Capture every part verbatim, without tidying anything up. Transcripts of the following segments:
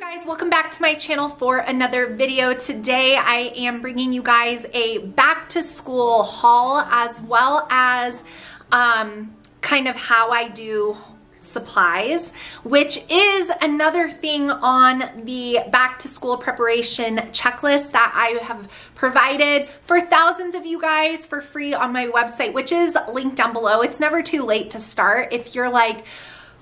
Guys, welcome back to my channel for another video. Today I am bringing you guys a back to school haul as well as um, kind of how I do supplies, which is another thing on the back to school preparation checklist that I have provided for thousands of you guys for free on my website, which is linked down below. It's never too late to start if you're like,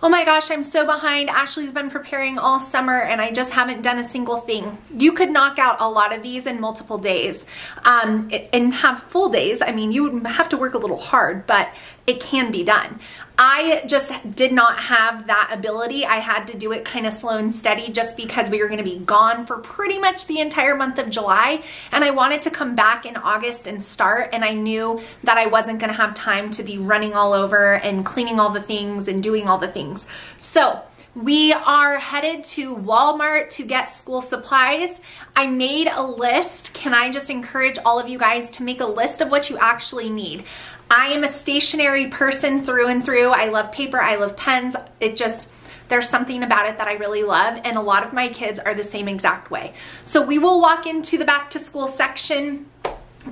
oh my gosh, I'm so behind. Ashley's been preparing all summer and I just haven't done a single thing. You could knock out a lot of these in multiple days um, and have full days. I mean, you would have to work a little hard, but it can be done. I just did not have that ability. I had to do it kind of slow and steady just because we were going to be gone for pretty much the entire month of July. And I wanted to come back in August and start. And I knew that I wasn't going to have time to be running all over and cleaning all the things and doing all the things. So we are headed to Walmart to get school supplies. I made a list. Can I just encourage all of you guys to make a list of what you actually need? I am a stationary person through and through. I love paper, I love pens. It just, there's something about it that I really love, and a lot of my kids are the same exact way. So we will walk into the back to school section.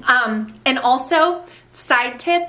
Um, and also, side tip,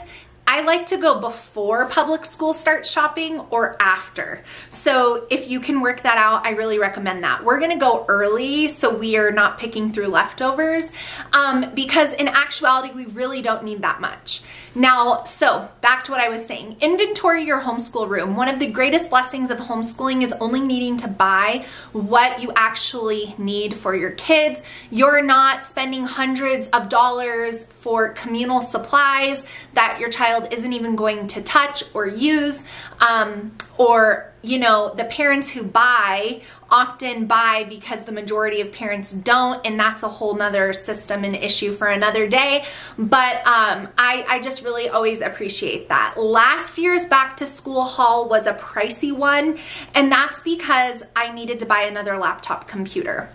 I like to go before public school starts shopping or after. So if you can work that out, I really recommend that. We're gonna go early so we are not picking through leftovers um, because in actuality, we really don't need that much. Now, so back to what I was saying, inventory your homeschool room. One of the greatest blessings of homeschooling is only needing to buy what you actually need for your kids. You're not spending hundreds of dollars for communal supplies that your child isn't even going to touch or use, um, or you know, the parents who buy often buy because the majority of parents don't, and that's a whole nother system and issue for another day. But um, I, I just really always appreciate that. Last year's back to school haul was a pricey one, and that's because I needed to buy another laptop computer.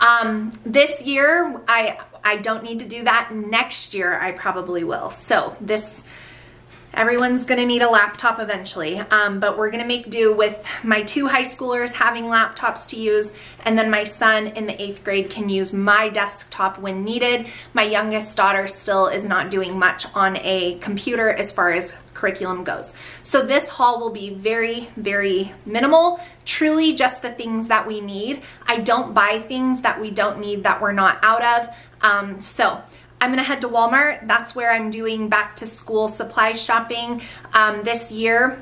Um, this year, I I don't need to do that. Next year, I probably will. So this. Everyone's gonna need a laptop eventually, um, but we're gonna make do with my two high schoolers having laptops to use, and then my son in the eighth grade can use my desktop when needed. My youngest daughter still is not doing much on a computer as far as curriculum goes. So this haul will be very, very minimal, truly just the things that we need. I don't buy things that we don't need that we're not out of, um, so. I'm gonna head to Walmart. That's where I'm doing back to school supply shopping um, this year.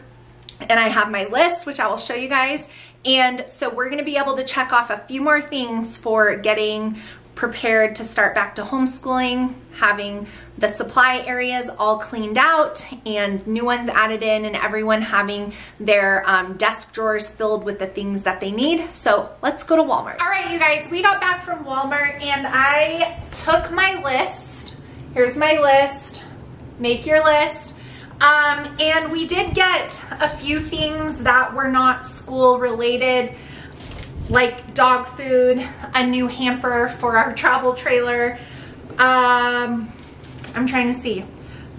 And I have my list, which I will show you guys. And so we're gonna be able to check off a few more things for getting prepared to start back to homeschooling, having the supply areas all cleaned out and new ones added in, and everyone having their um, desk drawers filled with the things that they need. So let's go to Walmart. All right, you guys, we got back from Walmart and I took my list. Here's my list. Make your list. Um, and we did get a few things that were not school related, like dog food, a new hamper for our travel trailer. Um, I'm trying to see,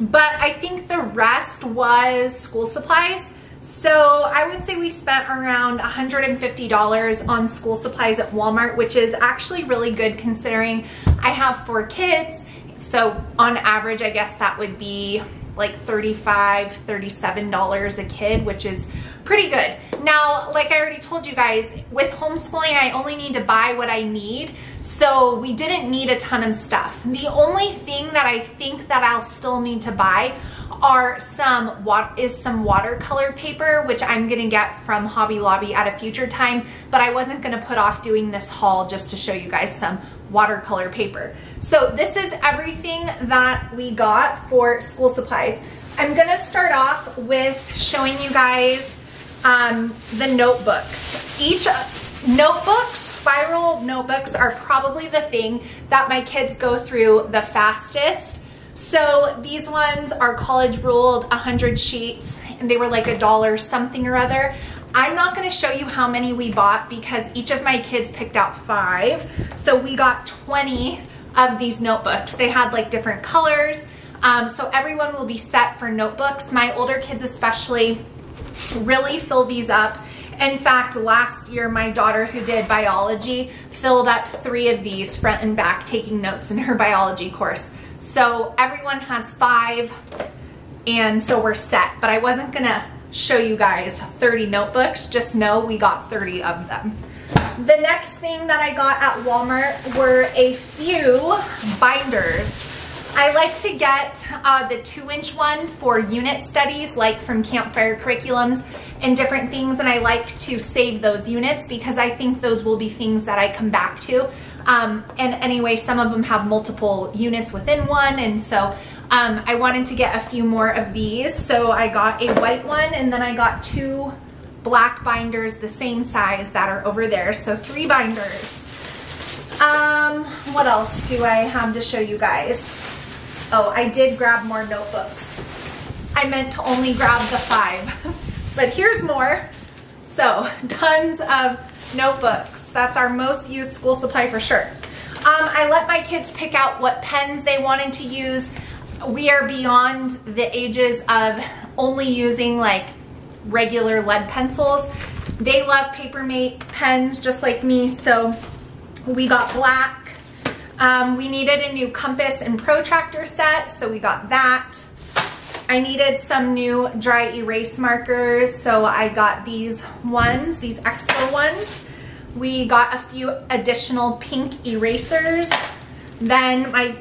but I think the rest was school supplies. So I would say we spent around one hundred fifty dollars on school supplies at Walmart, which is actually really good considering I have four kids. So on average, I guess that would be like thirty-five, thirty-seven dollars a kid, which is pretty good. Now, like I already told you guys, with homeschooling, I only need to buy what I need. So we didn't need a ton of stuff. The only thing that I think that I'll still need to buy are some is some watercolor paper, which I'm gonna get from Hobby Lobby at a future time, but I wasn't gonna put off doing this haul just to show you guys some watercolor paper. So this is everything that we got for school supplies. I'm gonna start off with showing you guys um, the notebooks. Each notebooks, spiral notebooks are probably the thing that my kids go through the fastest. So these ones are college ruled, one hundred sheets, and they were like a dollar something or other. I'm not gonna show you how many we bought because each of my kids picked out five. So we got twenty of these notebooks. They had like different colors. Um, so everyone will be set for notebooks. My older kids especially really fill these up. In fact, last year, my daughter who did biology filled up three of these front and back, taking notes in her biology course. So everyone has five, and so we're set. But I wasn't gonna show you guys thirty notebooks, just know we got thirty of them. The next thing that I got at Walmart were a few binders. I like to get uh, the two inch one for unit studies, like from Campfire curriculums and different things, and I like to save those units because I think those will be things that I come back to. Um, and anyway, some of them have multiple units within one, and so um, I wanted to get a few more of these. So I got a white one, and then I got two black binders the same size that are over there, so three binders. Um, what else do I have to show you guys? Oh, I did grab more notebooks. I meant to only grab the five, but here's more. So tons of notebooks. That's our most used school supply for sure. Um, I let my kids pick out what pens they wanted to use. We are beyond the ages of only using like regular lead pencils. They love Paper Mate pens just like me, so we got black. Um, we needed a new compass and protractor set, so we got that. I needed some new dry erase markers, so I got these ones, these Expo ones. We got a few additional pink erasers. Then my,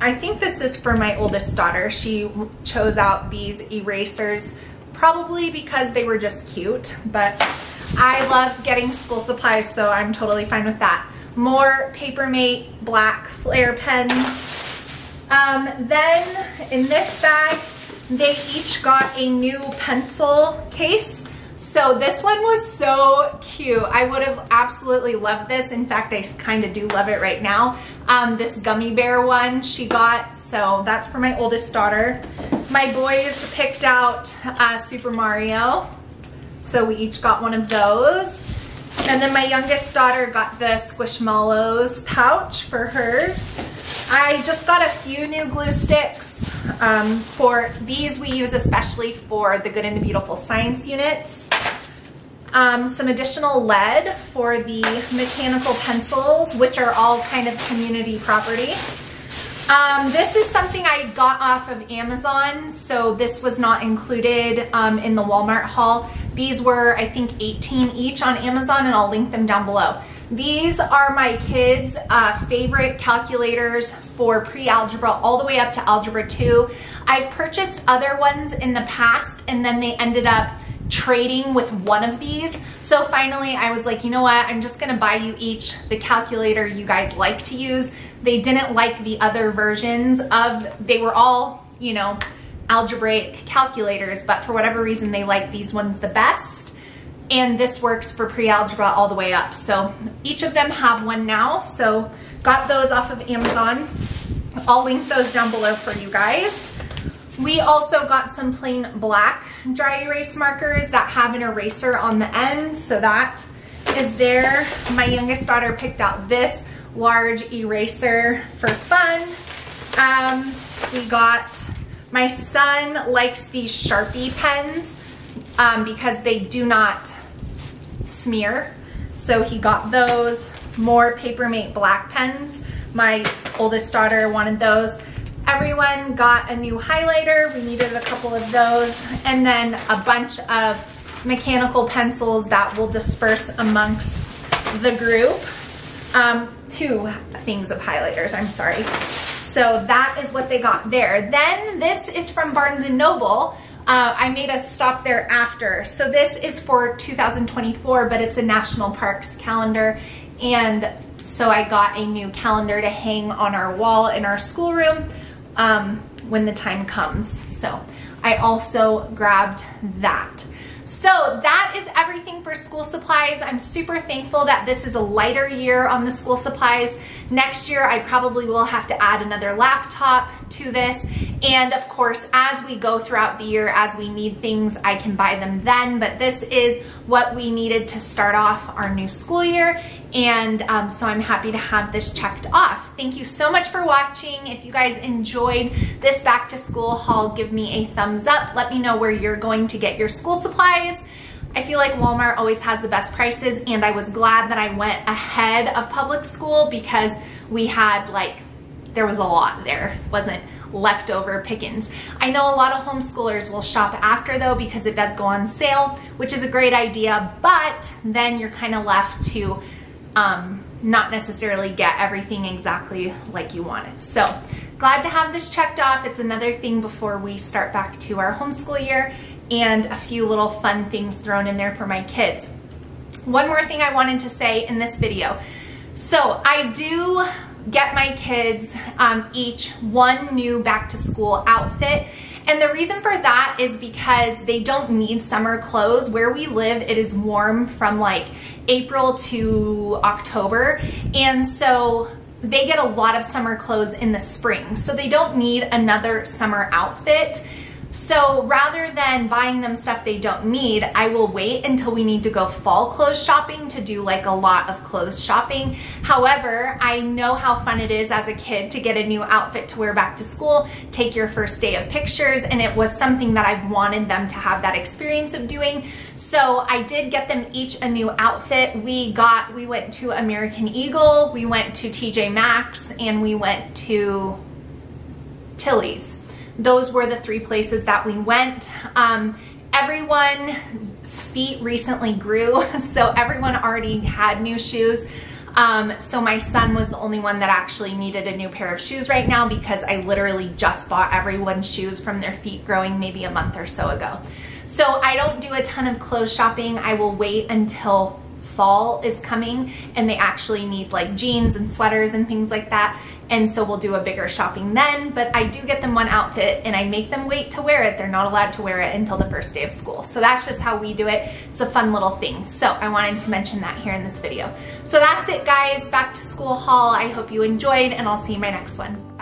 I think this is for my oldest daughter. She chose out these erasers, probably because they were just cute, but I loved getting school supplies, so I'm totally fine with that. More Paper Mate black flare pens. Um, then in this bag, they each got a new pencil case. So this one was so cute. I would have absolutely loved this. In fact, I kind of do love it right now. Um, this gummy bear one she got, so that's for my oldest daughter. My boys picked out uh, Super Mario, so we each got one of those. And then my youngest daughter got the Squishmallows pouch for hers. I just got a few new glue sticks. Um, for these we use especially for the Good and the Beautiful science units. Um, some additional lead for the mechanical pencils, which are all kind of community property. Um, this is something I got off of Amazon, so this was not included um, in the Walmart haul. These were, I think, eighteen each on Amazon, and I'll link them down below. These are my kids' uh, favorite calculators for pre-algebra all the way up to algebra two. I've purchased other ones in the past, and then they ended up trading with one of these. So finally I was like, you know what, I'm just gonna buy you each the calculator you guys like to use. They didn't like the other versions of, they were all, you know, algebraic calculators, but for whatever reason they like these ones the best. And this works for pre-algebra all the way up. So each of them have one now. So got those off of Amazon. I'll link those down below for you guys. We also got some plain black dry erase markers that have an eraser on the end, so that is there. My youngest daughter picked out this large eraser for fun. Um, we got, my son likes these Sharpie pens um, because they do not smear, so he got those. More Paper Mate black pens. My oldest daughter wanted those. Everyone got a new highlighter. We needed a couple of those. And then a bunch of mechanical pencils that will disperse amongst the group. Um, two things of highlighters, I'm sorry. So that is what they got there. Then this is from Barnes and Noble. Uh, I made a stop there after. So this is for two thousand twenty-four, but it's a National Parks calendar. And so I got a new calendar to hang on our wall in our schoolroom. Um, when the time comes. So I also grabbed that. So that is everything for school supplies. I'm super thankful that this is a lighter year on the school supplies. Next year, I probably will have to add another laptop to this. And of course, as we go throughout the year, as we need things, I can buy them then. But this is what we needed to start off our new school year. And um, so I'm happy to have this checked off. Thank you so much for watching. If you guys enjoyed this back to school haul, give me a thumbs up. Let me know where you're going to get your school supplies. I feel like Walmart always has the best prices, and I was glad that I went ahead of public school because we had like, there was a lot there. It wasn't leftover pickings. I know a lot of homeschoolers will shop after though because it does go on sale, which is a great idea, but then you're kind of left to um, not necessarily get everything exactly like you want it. So glad to have this checked off. It's another thing before we start back to our homeschool year, and a few little fun things thrown in there for my kids. One more thing I wanted to say in this video. So I do get my kids um, each one new back to school outfit. And the reason for that is because they don't need summer clothes. Where we live, it is warm from like April to October. And so they get a lot of summer clothes in the spring. So they don't need another summer outfit. So rather than buying them stuff they don't need, I will wait until we need to go fall clothes shopping to do like a lot of clothes shopping. However, I know how fun it is as a kid to get a new outfit to wear back to school, take your first day of pictures, and it was something that I've wanted them to have that experience of doing. So I did get them each a new outfit. We got, we went to American Eagle, we went to T J Maxx, and we went to Tilly's. Those were the three places that we went. Um, everyone's feet recently grew, so everyone already had new shoes. Um, so my son was the only one that actually needed a new pair of shoes right now because I literally just bought everyone's shoes from their feet growing maybe a month or so ago. So I don't do a ton of clothes shopping. I will wait until fall is coming and they actually need like jeans and sweaters and things like that, and so we'll do a bigger shopping then. But I do get them one outfit and I make them wait to wear it. They're not allowed to wear it until the first day of school, so that's just how we do it. It's a fun little thing, so I wanted to mention that here in this video. So that's it guys, back to school haul. I hope you enjoyed, and I'll see you in my next one.